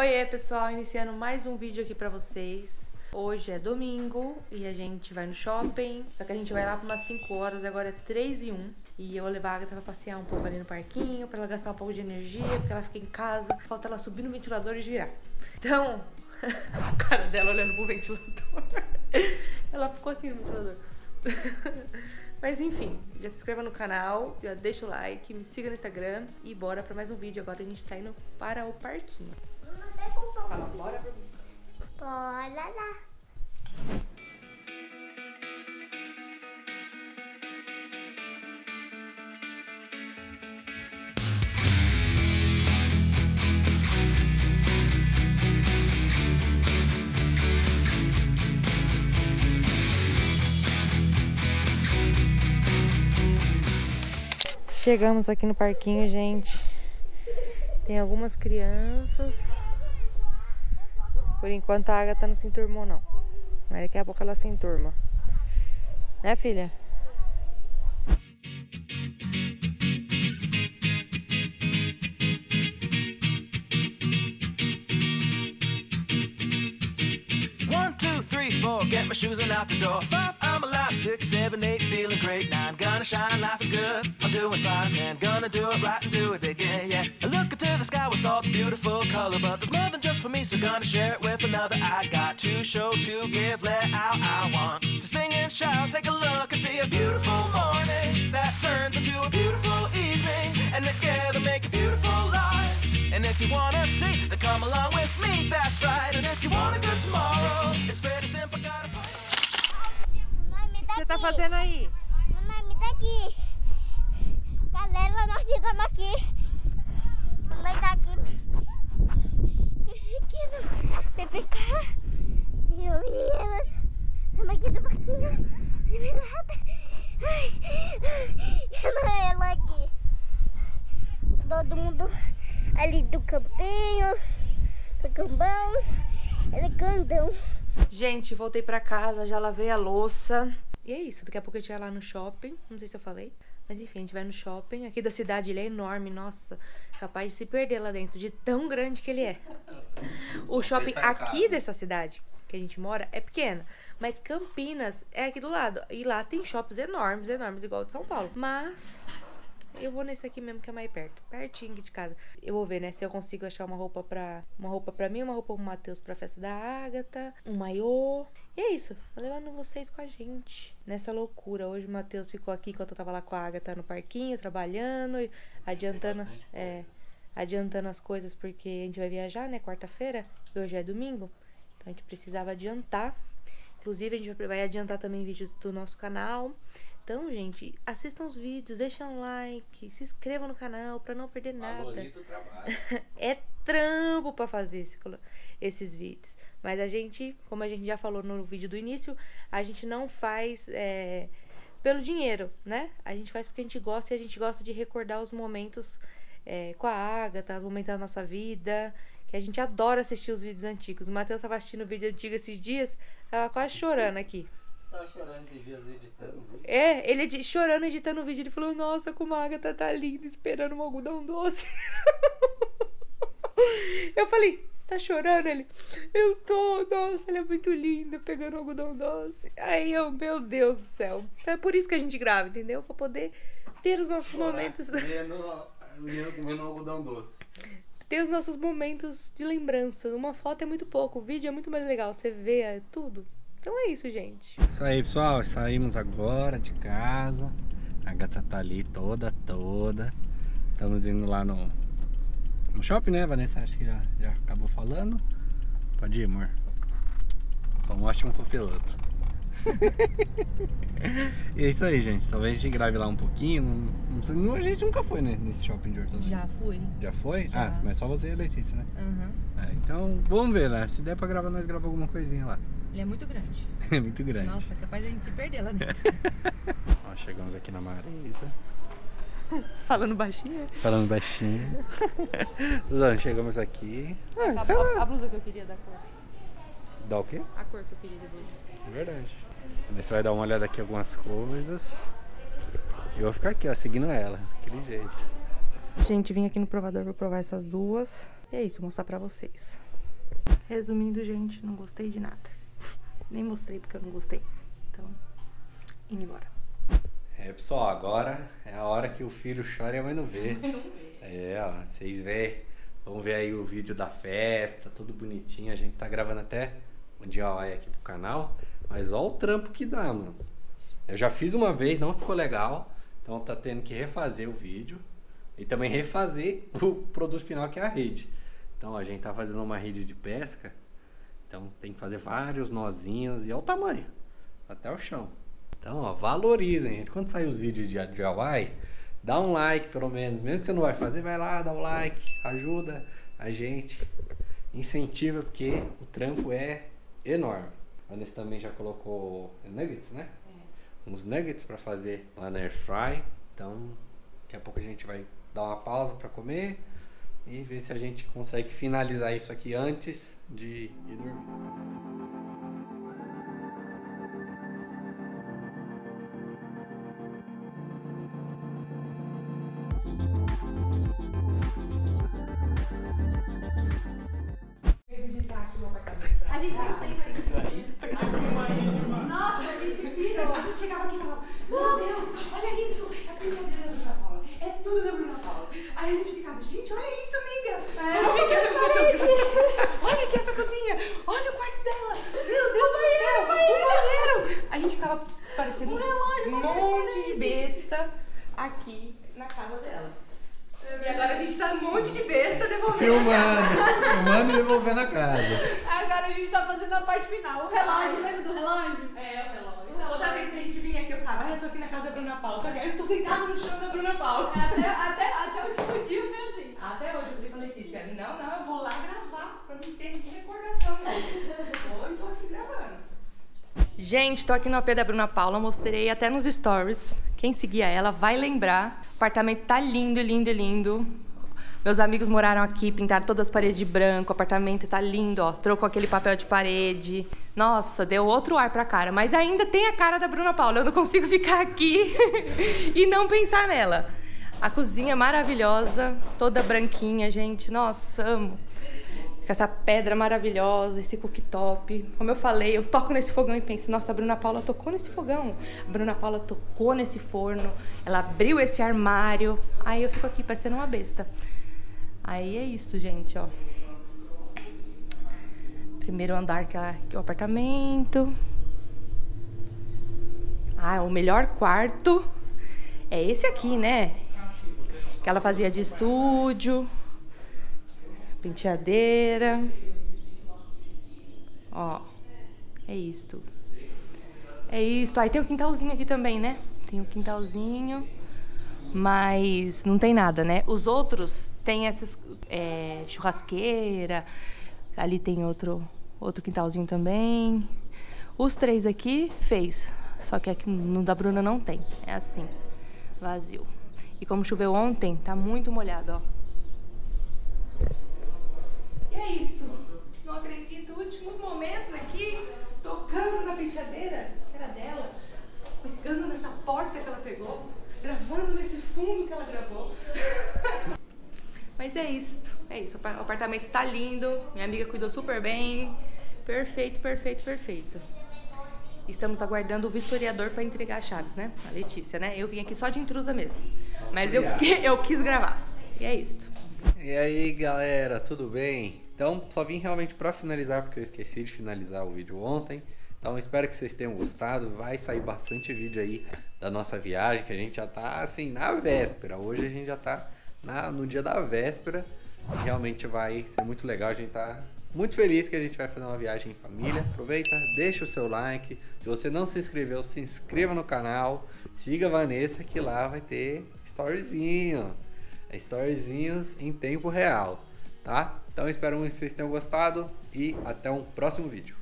Oiê pessoal, iniciando mais um vídeo aqui pra vocês. Hoje é domingo e a gente vai no shopping, só que a gente vai lá por umas 5 horas, agora é 3h01. E eu vou levar a Agatha pra passear um pouco ali no parquinho, pra ela gastar um pouco de energia, porque ela fica em casa, falta ela subir no ventilador e girar. Então, a cara dela olhando pro ventilador, ela ficou assim no ventilador. Mas enfim, já se inscreva no canal, já deixa o like, me siga no Instagram e bora pra mais um vídeo. Agora a gente tá indo para o parquinho. Fala, bora? Bora lá. Chegamos aqui no parquinho, gente. Tem algumas crianças. Por enquanto a Agatha não se enturmou, não. Mas daqui a pouco ela se enturma. Né, filha? One, two, three, four, get my shoes and out the door. Five, I'm alive, six, seven, eight, feeling great. Nine, gonna shine, life is good. I'm doing fine, ten, gonna do it right and do it again, yeah. I look into the sky with all the beautiful color, but there's more than just for me, so gonna share it with another. I got to show, to give, let out. I want to sing and shout, take a look and see a beautiful morning that turns into a beautiful evening, and together make a beautiful life. And if you wanna see, then come along with me, that's right. And if you want a good tomorrow, it's pretty simple, gotta fight. O que você tá fazendo aí? Mamãe, me dá aqui. Galera, nós ficamos aqui. Mamãe tá aqui. PPK. E eu e elas. Estamos aqui do barquinho. Liberada. Ai, ela aqui. Todo mundo ali do campinho. Do cambão. Ela candão. Gente, voltei pra casa. Já lavei a louça. E é isso, daqui a pouco a gente vai lá no shopping, não sei se eu falei, mas enfim, a gente vai no shopping, aqui da cidade ele é enorme, nossa, capaz de se perder lá dentro, de tão grande que ele é. O shopping aqui dessa cidade que a gente mora é pequeno, mas Campinas é aqui do lado, e lá tem shoppings enormes, enormes, igual o de São Paulo, mas eu vou nesse aqui mesmo que é mais perto, pertinho aqui de casa. Eu vou ver, né, se eu consigo achar uma roupa pra mim, uma roupa pro Matheus pra festa da Agatha, um maiô. E é isso, vou levando vocês com a gente nessa loucura. Hoje o Matheus ficou aqui enquanto eu tava lá com a Agatha no parquinho, trabalhando e adiantando as coisas, porque a gente vai viajar, né, quarta-feira, e hoje é domingo, então a gente precisava adiantar. Inclusive a gente vai adiantar também vídeos do nosso canal. Então, gente, assistam os vídeos, deixem um like, se inscrevam no canal pra não perder nada. Valoriza o trabalho. É trampo pra fazer esses vídeos. Mas a gente, como a gente já falou no vídeo do início, a gente não faz pelo dinheiro, né? A gente faz porque a gente gosta, e a gente gosta de recordar os momentos com a Agatha, os momentos da nossa vida, que a gente adora assistir os vídeos antigos. O Matheus tava assistindo o vídeo antigo esses dias, tava quase chorando aqui. Tava chorando esses dias editando o vídeo. É, ele chorando editando o vídeo. Ele falou, nossa, como a Agatha tá linda, esperando um algodão doce. Eu falei, você tá chorando? Ele, eu tô, nossa, ela é muito linda, pegando algodão doce. Aí eu, meu Deus do céu. Então é por isso que a gente grava, entendeu? Pra poder ter os nossos momentos. Menino comendo algodão doce. Ter os nossos momentos de lembrança. Uma foto é muito pouco, o vídeo é muito mais legal. Você vê tudo. Então é isso, gente. Isso aí, pessoal. Saímos agora de casa. A Agatha tá ali toda. Estamos indo lá no shopping, né, Vanessa? Acho que já acabou falando. Pode ir, amor. Sou um ótimo copiloto. E é isso aí, gente. Talvez a gente grave lá um pouquinho. Não, a gente nunca foi, né, nesse shopping de Hortolândia. Já fui. Já foi? Já. Ah, mas só você e a Letícia, né? Uhum. É, então, vamos ver, né? Se der pra gravar, nós gravamos alguma coisinha lá. Ele é muito grande. É muito grande. Nossa, capaz a gente se perder lá dentro. Ó, chegamos aqui na Marisa. Falando baixinho? Falando baixinho. Chegamos aqui. Ah, a blusa que eu queria da cor. Dá o quê? A cor que eu queria da blusa. É verdade. Você vai dar uma olhada aqui em algumas coisas. Eu vou ficar aqui, ó, seguindo ela. Daquele jeito. Gente, vim aqui no provador pra provar essas duas. E é isso, vou mostrar pra vocês. Resumindo, gente, não gostei de nada. Nem mostrei porque eu não gostei. Então, indo embora. É, pessoal, agora é a hora que o filho chora e a mãe não vê. É, ó, vocês vê. Vamos ver aí o vídeo da festa, tudo bonitinho. A gente tá gravando até um DIY aqui pro canal. Mas ó o trampo que dá, mano. Eu já fiz uma vez, não ficou legal. Então tá tendo que refazer o vídeo. E também refazer o produto final, que é a rede. Então ó, a gente tá fazendo uma rede de pesca. Então tem que fazer vários nozinhos. E olha o tamanho, até o chão. Então ó, valorizem, gente. Quando sair os vídeos de DIY, dá um like pelo menos. Mesmo que você não vai fazer, vai lá, dá um like. Ajuda a gente. Incentiva, porque o trampo é enorme. A Vanessa também já colocou nuggets, né? É. Uns nuggets pra fazer lá na Air Fry. Então daqui a pouco a gente vai dar uma pausa pra comer e ver se a gente consegue finalizar isso aqui antes de ir dormir. Gente, tô aqui no AP da Bruna Paula, mostrei até nos stories. Quem seguia ela vai lembrar. O apartamento tá lindo, lindo, lindo. Meus amigos moraram aqui, pintaram todas as paredes de branco. O apartamento tá lindo, ó. Trocou aquele papel de parede. Nossa, deu outro ar pra cara. Mas ainda tem a cara da Bruna Paula. Eu não consigo ficar aqui e não pensar nela. A cozinha maravilhosa, toda branquinha, gente. Nossa, amo. Com essa pedra maravilhosa, esse cooktop. Como eu falei, eu toco nesse fogão e penso, nossa, a Bruna Paula tocou nesse fogão. A Bruna Paula tocou nesse forno. Ela abriu esse armário. Aí eu fico aqui parecendo uma besta. Aí é isso, gente, ó. Primeiro andar que é o apartamento. Ah, o melhor quarto é esse aqui, né? Que ela fazia de estúdio. Penteadeira. Ó, é isto. É isto. Aí tem um quintalzinho aqui também, né? Tem um quintalzinho. Mas não tem nada, né? Os outros tem essas churrasqueira. Ali tem outro quintalzinho também. Os três aqui fez. Só que aqui no da Bruna não tem. É assim, vazio. E como choveu ontem, tá muito molhado, ó. É isso, não acredito, últimos momentos aqui, tocando na penteadeira, que era dela, pegando nessa porta que ela pegou, gravando nesse fundo que ela gravou. Mas é isso, o apartamento tá lindo, minha amiga cuidou super bem, perfeito, perfeito, perfeito. Estamos aguardando o vistoriador para entregar as chaves, né? A Letícia, né? Eu vim aqui só de intrusa mesmo, mas eu quis gravar, e é isso. E aí galera, tudo bem? Então só vim realmente para finalizar, porque eu esqueci de finalizar o vídeo ontem. Então espero que vocês tenham gostado. Vai sair bastante vídeo aí da nossa viagem, que a gente já tá assim na véspera. Hoje a gente já tá no dia da véspera. E realmente vai ser muito legal. A gente tá muito feliz que a gente vai fazer uma viagem em família. Aproveita, deixa o seu like. Se você não se inscreveu, se inscreva no canal. Siga a Vanessa, que lá vai ter storyzinho. Storyzinhos em tempo real, tá? Então espero muito que vocês tenham gostado e até um próximo vídeo.